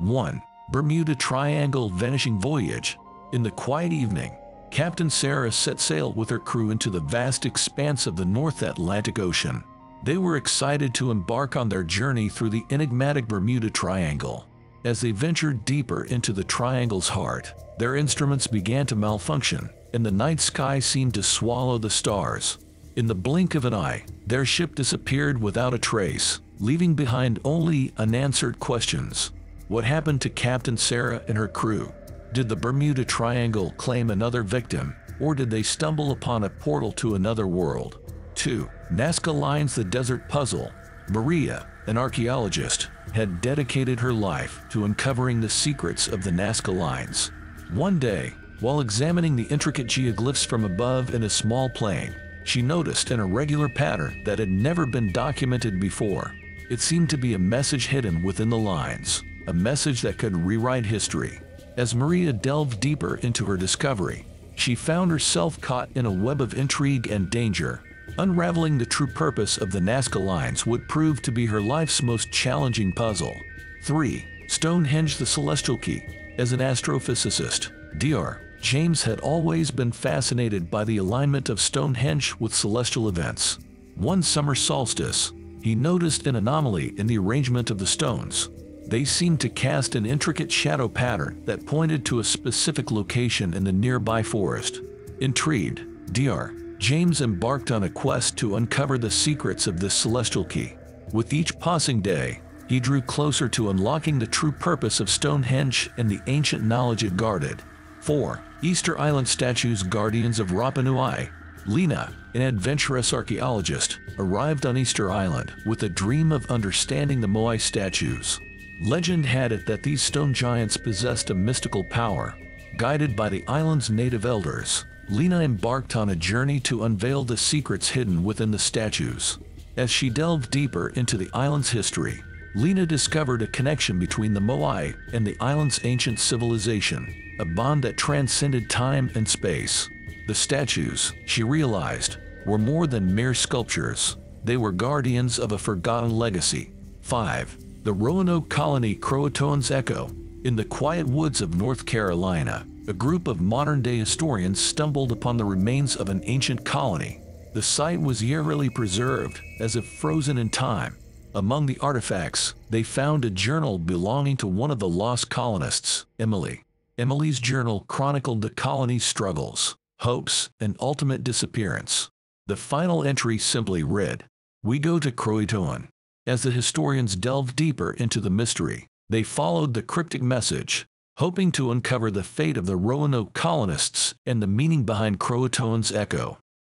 1. Bermuda Triangle Vanishing Voyage. In the quiet evening, Captain Sarah set sail with her crew into the vast expanse of the North Atlantic Ocean. They were excited to embark on their journey through the enigmatic Bermuda Triangle. As they ventured deeper into the triangle's heart, their instruments began to malfunction, and the night sky seemed to swallow the stars. In the blink of an eye, their ship disappeared without a trace, leaving behind only unanswered questions. What happened to Captain Sarah and her crew? Did the Bermuda Triangle claim another victim, or did they stumble upon a portal to another world? 2. Nazca Lines: The Desert Puzzle. Maria, an archaeologist, had dedicated her life to uncovering the secrets of the Nazca Lines. One day, while examining the intricate geoglyphs from above in a small plane, she noticed an irregular pattern that had never been documented before. It seemed to be a message hidden within the lines, a message that could rewrite history. As Maria delved deeper into her discovery, she found herself caught in a web of intrigue and danger. Unraveling the true purpose of the Nazca Lines would prove to be her life's most challenging puzzle. 3. Stonehenge: The Celestial Key. As an astrophysicist, Dr. James had always been fascinated by the alignment of Stonehenge with celestial events. One summer solstice, he noticed an anomaly in the arrangement of the stones. They seemed to cast an intricate shadow pattern that pointed to a specific location in the nearby forest. Intrigued, Dr. James embarked on a quest to uncover the secrets of this celestial key. With each passing day, he drew closer to unlocking the true purpose of Stonehenge and the ancient knowledge it guarded. 4. Easter Island Statues: Guardians of Rapa Nui. Lena, an adventurous archaeologist, arrived on Easter Island with a dream of understanding the Moai statues. Legend had it that these stone giants possessed a mystical power. Guided by the island's native elders, Lena embarked on a journey to unveil the secrets hidden within the statues. As she delved deeper into the island's history, Lena discovered a connection between the Moai and the island's ancient civilization, a bond that transcended time and space. The statues, she realized, were more than mere sculptures. They were guardians of a forgotten legacy. 5. The Roanoke Colony: Croatoan's Echo. In the quiet woods of North Carolina, a group of modern-day historians stumbled upon the remains of an ancient colony. The site was eerily preserved, as if frozen in time. Among the artifacts, they found a journal belonging to one of the lost colonists, Emily. Emily's journal chronicled the colony's struggles, hopes, and ultimate disappearance. The final entry simply read, "We go to Croatoan." As the historians delved deeper into the mystery, they followed the cryptic message, hoping to uncover the fate of the Roanoke colonists and the meaning behind Croatoan's Echo.